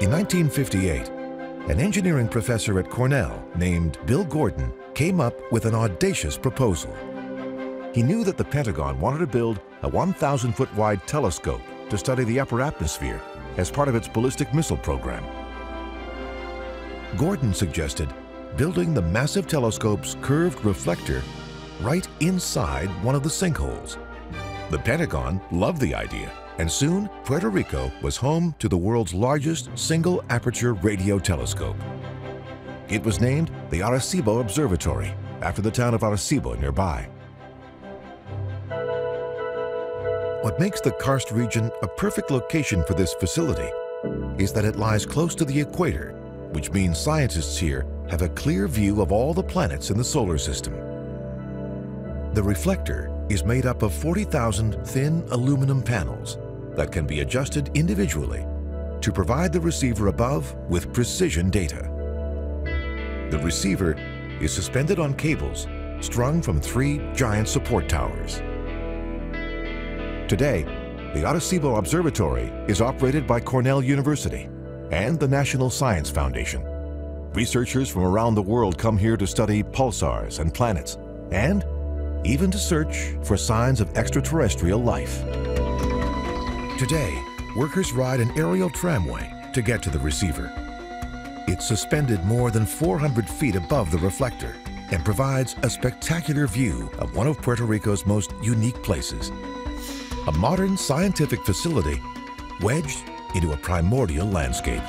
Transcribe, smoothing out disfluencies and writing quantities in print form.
In 1958, an engineering professor at Cornell named Bill Gordon came up with an audacious proposal. He knew that the Pentagon wanted to build a 1,000-foot wide telescope to study the upper atmosphere as part of its ballistic missile program. Gordon suggested building the massive telescope's curved reflector right inside one of the sinkholes. The Pentagon loved the idea, and soon Puerto Rico was home to the world's largest single aperture radio telescope. It was named the Arecibo Observatory, after the town of Arecibo nearby. What makes the karst region a perfect location for this facility is that it lies close to the equator, which means scientists here have a clear view of all the planets in the solar system. The reflector is made up of 40,000 thin aluminum panels that can be adjusted individually to provide the receiver above with precision data. The receiver is suspended on cables strung from 3 giant support towers. Today, the Arecibo Observatory is operated by Cornell University and the National Science Foundation. Researchers from around the world come here to study pulsars and planets, and even to search for signs of extraterrestrial life. Today, workers ride an aerial tramway to get to the receiver. It's suspended more than 400 feet above the reflector and provides a spectacular view of one of Puerto Rico's most unique places. A modern scientific facility wedged into a primordial landscape.